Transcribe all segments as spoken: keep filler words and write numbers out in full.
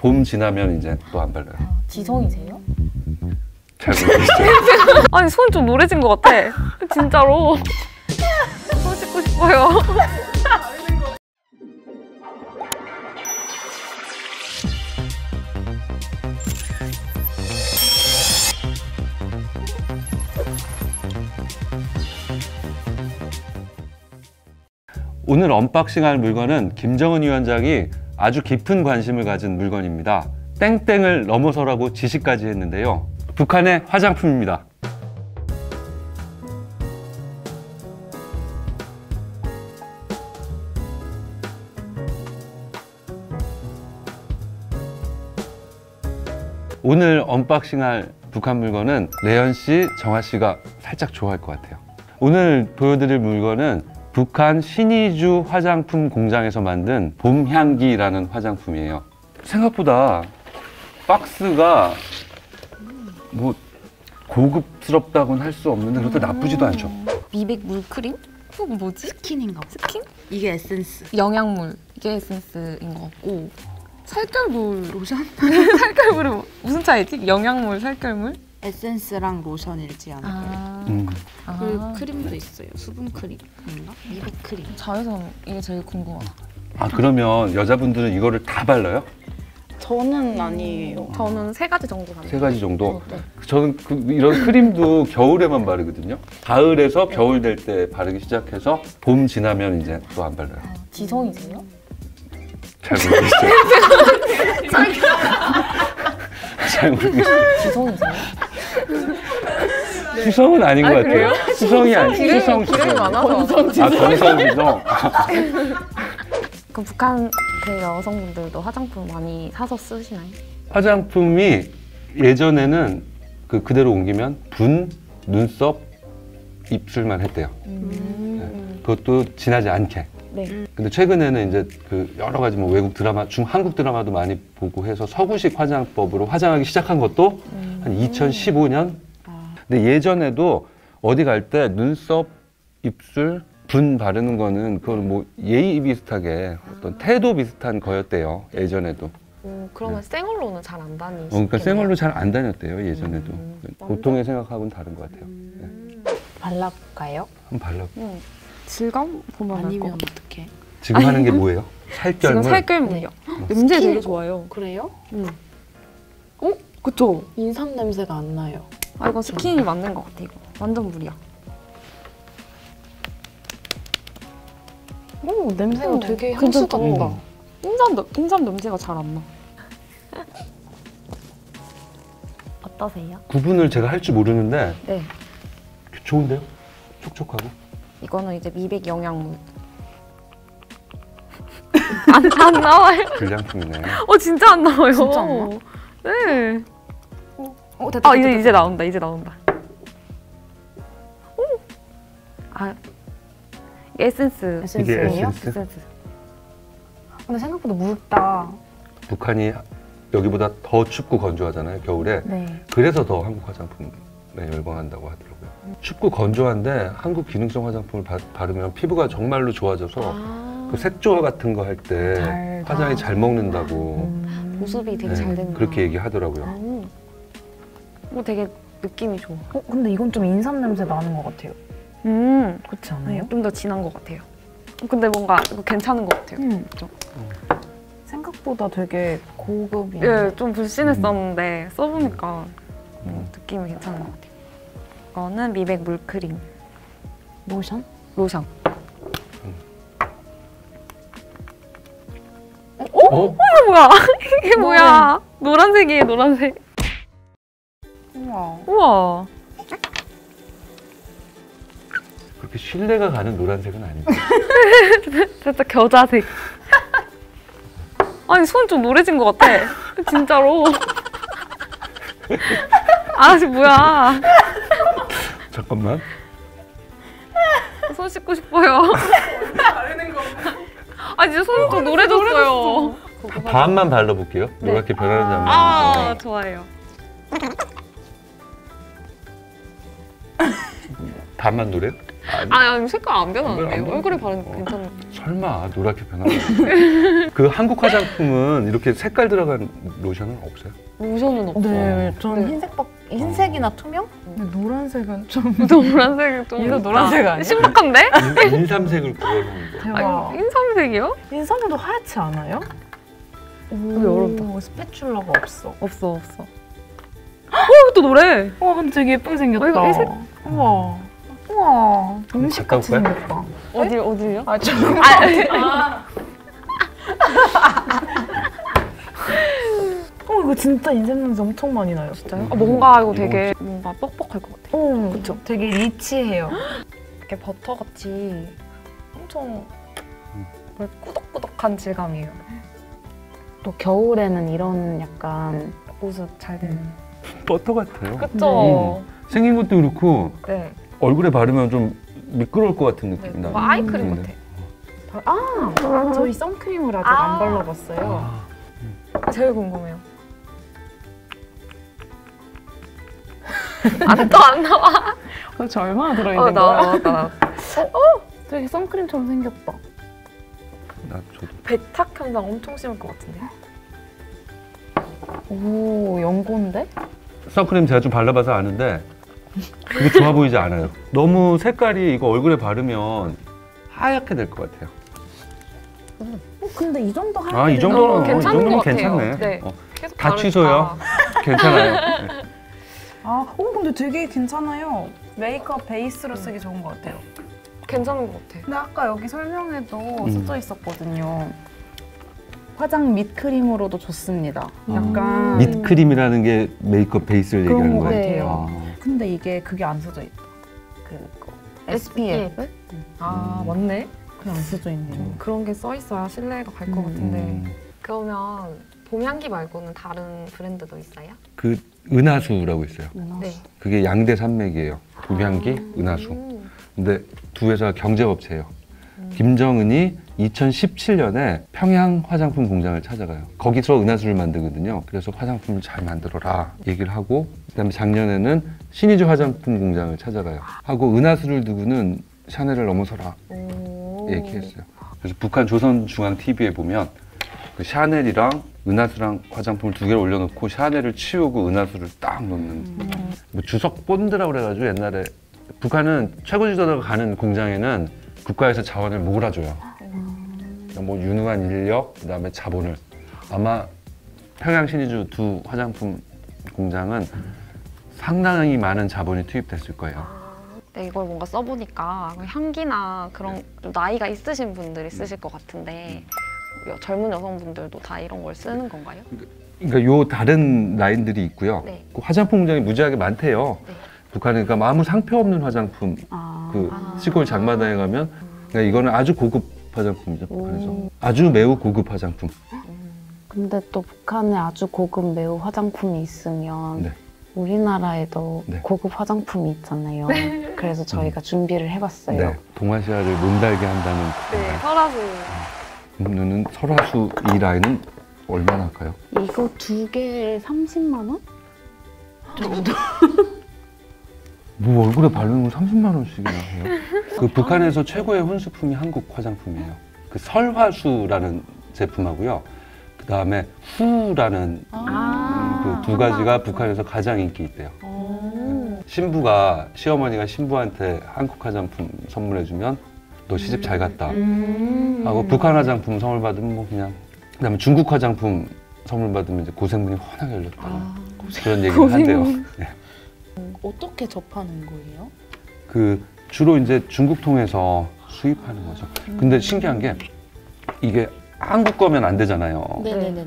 봄 지나면 이제 또 안 발라요. 아, 지성이세요? 잘 모르겠어요. 아니 손 좀 노래진 것 같아. 진짜로. 손 씻고 싶어요. 오늘 언박싱할 물건은 김정은 위원장이 아주 깊은 관심을 가진 물건입니다. 땡땡을 넘어서라고 지시까지 했는데요. 북한의 화장품입니다. 오늘 언박싱할 북한 물건은 레연 씨, 정아 씨가 살짝 좋아할 것 같아요. 오늘 보여드릴 물건은 북한 신의주 화장품 공장에서 만든 봄향기라는 화장품이에요. 생각보다 박스가 뭐 고급스럽다고는 할 수 없는데 그렇게 나쁘지도 않죠. 미백 물크림? 이건 뭐지? 스킨인가? 스킨? 이게 에센스. 영양물. 이게 에센스인 것 같고. 살결물 로션? 살결물은 무슨 차이지? 영양물, 살결물? 에센스랑 로션일지 않을까요? 아 음. 그 아 크림도 있어요. 수분 크림인가? 미백 크림. 자외선 이게 제일 궁금하다. 아 그러면 여자분들은 이거를 다 발라요? 저는 아니에요. 음, 저는 세 가지 정도 발라요. 세 가지 정도? 네. 저는 그, 이런 크림도 겨울에만 바르거든요. 가을에서 겨울 될 때 바르기 시작해서 봄 지나면 이제 또 안 발라요. 아, 지성이세요? 잘 모르겠어요. 잘 모르겠어요. 지성이세요? 수성은 아닌 것 같아요. 수성이 아니에요. 수성, 수성. 건성, 지성. 아, 건성, 지성. 그럼 북한 그 여성분들도 화장품 많이 사서 쓰시나요? 화장품이 예전에는 그 그대로 옮기면 분, 눈썹, 입술만 했대요. 음. 네. 그것도 지나지 않게. 네. 근데 최근에는 이제 그 여러 가지 뭐 외국 드라마, 중 한국 드라마도 많이 보고 해서 서구식 화장법으로 화장하기 시작한 것도 음. 한 이천십오 년? 근데 예전에도 어디 갈 때 눈썹, 입술, 분 바르는 거는 그걸 뭐 예의 비슷하게 어떤 태도 비슷한 거였대요. 예전에도. 오, 그러면 네. 쌩얼로는 잘 안 다니시겠네요? 어, 그러니까 쌩얼로 잘 안 다녔대요. 예전에도. 음, 보통의 생각하고는 다른 것 같아요. 음. 네. 발라볼까요? 한번 발라볼까요? 음, 질감 보면 알 것 같아. 지금 아니, 하는 게 뭐예요? 살결물? 지금 살결물이요. 네. 냄새 되게 좋아요. 그래요? 응. 어? 그쵸? 인삼 냄새가 안 나요. 아, 이건 스킨이 맞는 것 같아, 이거. 완전 물이야. 오, 냄새가 오, 되게 향수 같다. 인삼, 인삼 냄새가 잘 안 나. 어떠세요? 구분을 제가 할 줄 모르는데 네. 좋은데요? 촉촉하고. 이거는 이제 미백 영양물. 안, 안 나와요. 불량품이네. 어, 진짜 안 나와요. 진짜 안 나와? 네. 오, 됐다, 아 됐다, 이제 됐다. 이제 나온다 이제 나온다. 오. 아 에센스. 에센스예요? 이게 에센스? 에센스. 근데 생각보다 묽다. 북한이 여기보다 더 춥고 건조하잖아요 겨울에. 네. 그래서 더 한국 화장품에 열광한다고 하더라고요. 음. 춥고 건조한데 한국 기능성 화장품을 바, 바르면 피부가 정말로 좋아져서 아 그 색조화 같은 거 할 때 화장이 잘 먹는다고. 음. 보습이 되게 네, 잘 된다. 그렇게 얘기하더라고요. 음. 뭐 되게 느낌이 좋아. 어? 근데 이건 좀 인삼 냄새 나는 것 같아요. 음, 그렇지 않아요? 네, 좀 더 진한 것 같아요. 근데 뭔가 이거 괜찮은 것 같아요. 음. 그렇죠? 생각보다 되게 고급이. 예, 좀 불신했었는데 음. 써보니까 음. 느낌이 괜찮은 것 같아요. 이거는 미백 물크림. 로션? 로션. 음. 어? 어? 어? 이게 뭐야? 이게 뭐야? 노란색이에요, 노란색. 우와. 우와. 그렇게 신뢰가 가는 노란색은 아닌데. 진짜 겨자색. 아니 손 좀 노래진 것 같아. 진짜로. 아 뭐야. 잠깐만. 손 씻고 싶어요. 바르는 거. 아 진짜 손 좀 노래졌어요. 반만 발라볼게요. 네. 노랗게 변하는지 안 변하는지. 아 좋아요. 반만 노래요? 아, 색깔 안 변하는데요? 얼굴에 바르니까 괜찮은데. 설마 노랗게 변하나요? 그 한국 화장품은 이렇게 색깔 들어간 로션은 없어요? 로션은 없어요. 네, 저는 흰색 박, 흰색이나 투명? 근데 노란색은 좀. 노란색은 좀. 이거 노란색 아니야? 신박한데? 인삼색을 구해놓은 거. 대박. 인삼색이요? 인삼도 하얗지 않아요? 오, 어렵다. 스패츌러가 없어. 없어, 없어. 오, 또 노래! 와, 근데 되게 예쁘게 생겼다. 어, 이거 회색? 우와. 우와. 음식같이 생겼다. 어디, 어디요? 아, 저. 아. 어, 이거 진짜 인삼 냄새 엄청 많이 나요. 진짜요? 아, 뭔가 이거 되게 뭔가 뻑뻑할 것 같아요. 어, 그쵸? 되게 리치해요. 이렇게 버터같이 엄청 꾸덕꾸덕한 질감이에요. 또 겨울에는 이런 약간 모습 잘 되는. 음. 버터 같아요. 그쵸? 음. 생긴 것도 그렇고 네. 얼굴에 바르면 좀 미끄러울 것 같은 느낌이 네. 나요. 아이크림 같아. 아! 아 저희 선크림을 아직 아 안 발라봤어요. 아 음. 제일 궁금해요. 안 또 안 나와? 도대체 얼마나 들어있는 거야? 어, 나왔다, 나왔다. 어? 되게 선크림처럼 생겼다. 나 저도. 백탁 현상 엄청 심할 것 같은데? 오, 연고인데? 선크림 제가 좀 발라봐서 아는데 이게 좋아 보이지 않아요. 너무 색깔이 이거 얼굴에 바르면 하얗게 될 것 같아요. 음. 어, 근데 이 정도 하얗게 아, 이 정도는 어, 괜찮은 것 같아요. 네. 어, 계속 다 취소요. 괜찮아요. 네. 아, 어, 근데 되게 괜찮아요. 메이크업 베이스로 쓰기 음. 좋은 것 같아요. 괜찮은 것 같아. 근데 아까 여기 설명에도 음. 써져 있었거든요. 화장 밑 크림으로도 좋습니다. 약간 아, 밑 크림이라는 게 메이크업 베이스를 얘기하는 거 같아요. 아. 근데 이게 그게 안 써져 있다. 그거 에스피에프? 음. 아 맞네. 그게 안 써져 있네요. 그런 게 써 있어야 신뢰가 갈 것 음. 같은데. 그러면 봄향기 말고는 다른 브랜드도 있어요? 그 은하수라고 있어요. 은하수. 네. 그게 양대 산맥이에요. 봄향기, 아. 은하수. 음. 근데 두 회사가 경제업체예요. 음. 김정은이 이천십칠 년에 평양 화장품 공장을 찾아가요. 거기서 은하수를 만들거든요. 그래서 화장품을 잘 만들어라 얘기를 하고 그다음에 작년에는 신의주 화장품 공장을 찾아가요. 하고 은하수를 두고는 샤넬을 넘어서라 얘기했어요. 그래서 북한 조선중앙티비에 보면 그 샤넬이랑 은하수랑 화장품을 두 개를 올려놓고 샤넬을 치우고 은하수를 딱 놓는 음. 뭐 주석 본드라고 그래가지고 옛날에 북한은 최고 지도자가 가는 공장에는 국가에서 자원을 몰아줘요. 뭐 유능한 인력, 그다음에 자본을 아마 평양 신의주 두 화장품 공장은 상당히 많은 자본이 투입됐을 거예요. 근데 이걸 뭔가 써보니까 향기나 그런 네. 좀 나이가 있으신 분들이 쓰실 것 같은데 젊은 여성분들도 다 이런 걸 쓰는 건가요? 그러니까 요 다른 라인들이 있고요. 네. 그 화장품 공장이 무지하게 많대요. 네. 북한은 그러니까 아무 상표 없는 화장품 아, 그 아, 시골 장마당에 가면 그러니까 이거는 아주 고급 화장품이죠. 북한에서 아주 매우 고급 화장품. 근데 또 북한에 아주 고급 매우 화장품이 있으면 네. 우리나라에도 네. 고급 화장품이 있잖아요. 네. 그래서 저희가 음. 준비를 해봤어요. 네. 동아시아를 눈달게 한다는 네, 설화수. 그러면은 설화수 이 라인은 얼마나 할까요? 이거 두 개에 삼십만 원? 뭐 얼굴에 바르는 건 삼십만 원씩이나 해요? 그 북한에서 최고의 혼수품이 한국 화장품이에요. 그 설화수라는 제품하고요. 그 다음에 후라는 아 그 두 가지가 북한에서 가장 인기 있대요. 신부가, 시어머니가 신부한테 한국 화장품 선물해주면 너 시집 잘 갔다 하고 북한 화장품 선물 받으면 뭐 그냥 그 다음에 중국 화장품 선물 받으면 이제 고생문이 훤하게 열렸다. 아 그런 얘기를 한대요. 네. 어떻게 접하는 거예요? 그 주로 이제 중국 통해서 수입하는 거죠. 음. 근데 신기한 게 이게 한국 거면 안 되잖아요. 네네네.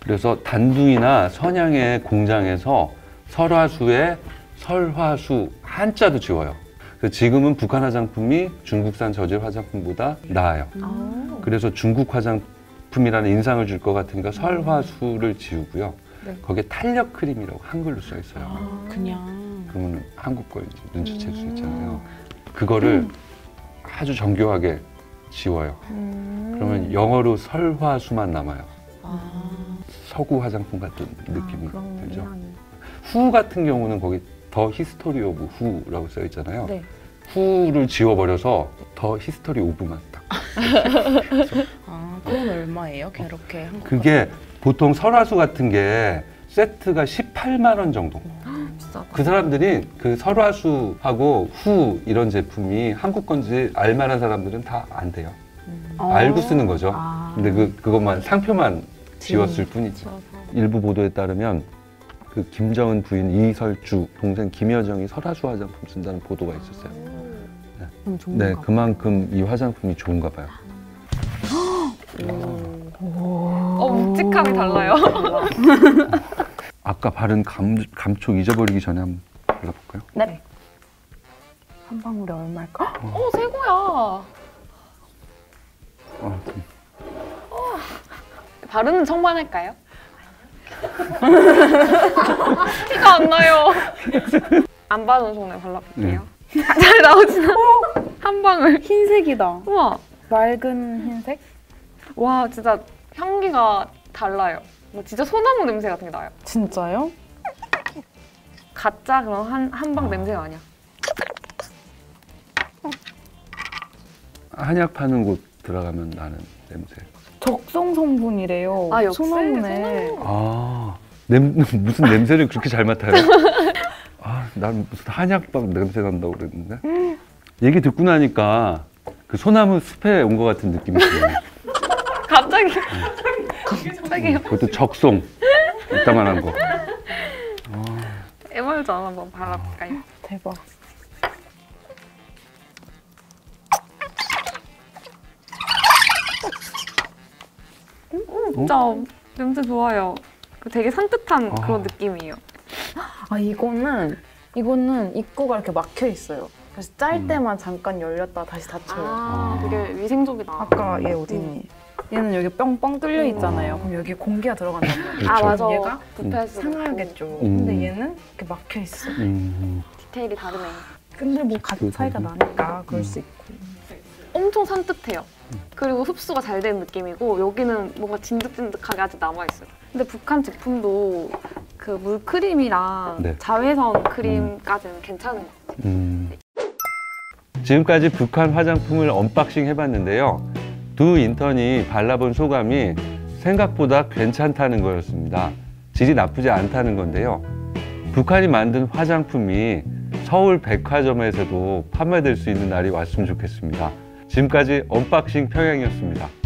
그래서 단둥이나 선양의 공장에서 설화수에 설화수 한자도 지워요. 그래서 지금은 북한 화장품이 중국산 저질 화장품보다 나아요. 아. 그래서 중국 화장품이라는 인상을 줄 것 같으니까 설화수를 지우고요. 네. 거기에 탄력 크림이라고 한글로 써 있어요. 아, 그냥. 그러면 한국 걸 눈치챌 수 있잖아요. 그거를 음. 아주 정교하게 지워요. 음. 그러면 영어로 설화수만 남아요. 아. 서구 화장품 같은 아, 느낌이 들죠. 후 같은 경우는 거기 더 히스토리 오브 후라고 써 있잖아요. 네. 후를 지워버려서 더 히스토리 오브만 딱. 아, 그건 얼마예요? 그렇게 한 거? 그게 보통 설화수 같은 게 세트가 십팔만 원 정도. 비싸다. 그 사람들이 그 설화수하고 후 이런 제품이 한국 건지 알만한 사람들은 다 안 돼요. 음. 알고 쓰는 거죠. 아. 근데 그, 그것만 상표만 지웠을 뿐이죠. 일부 보도에 따르면 그 김정은 부인 이설주 동생 김여정이 설화수 화장품 쓴다는 보도가 있었어요. 네, 그럼 좋은가? 네, 그만큼 이 화장품이 좋은가 봐요. 오. 오. 어, 묵직함이 달라요. 아까 바른 감, 감촉 잊어버리기 전에 한번 발라볼까요? 네. 한 방울에 얼마일까? 어, 어 새고야. 아, 네. 어. 바르는 청만 할까요? 티가 안 나요. 안 바른 손에 발라볼게요. 네. 잘 나오진 않아. 한 방울. 흰색이다. 우와. 맑은 흰색? 와, 진짜 향기가 달라요. 진짜 소나무 냄새 같은 게 나요. 진짜요? 가짜 그런 한, 한방 아. 냄새가 아니야. 한약 파는 곳 들어가면 나는 냄새. 적송 성분이래요. 아, 역시 소나무네. 소나무. 아, 냄, 무슨 냄새를 그렇게 잘 맡아요? 아, 난 무슨 한약방 냄새 난다고 그랬는데? 얘기 듣고 나니까 그 소나무 숲에 온 것 같은 느낌이 들어요. 갑자기? 갑자기. 그것도 적송. 이따만한 거. 에멀전 한번 발라볼까요? 대박. 음, 음, 진짜 어? 냄새 좋아요. 되게 산뜻한 아. 그런 느낌이에요. 아, 이거는 이거는 입구가 이렇게 막혀 있어요. 그래서 짤 음. 때만 잠깐 열렸다 다시 닫혀요. 아, 되게 위생적이다. 아까 얘 어디 있니? 음. 얘는 여기 뻥뻥 뚫려 있잖아요. 음. 그럼 여기 공기가 들어간단 말이에요. 아, 맞아. 얘가 부패해서 상하겠죠. 음. 근데 얘는 이렇게 막혀 있어. 음. 디테일이 다르네. 근데 뭐 가치 그, 차이가 음. 나니까 그럴 음. 수 있고. 엄청 산뜻해요. 그리고 흡수가 잘 된 느낌이고 여기는 뭔가 진득진득하게 아직 남아있어요. 근데 북한 제품도 그 물크림이랑 네. 자외선 크림까지는 음. 괜찮은 것 같아요. 음. 지금까지 북한 화장품을 언박싱 해봤는데요. 두 인턴이 발라본 소감이 생각보다 괜찮다는 거였습니다. 질이 나쁘지 않다는 건데요. 북한이 만든 화장품이 서울 백화점에서도 판매될 수 있는 날이 왔으면 좋겠습니다. 지금까지 언박싱 평양이었습니다.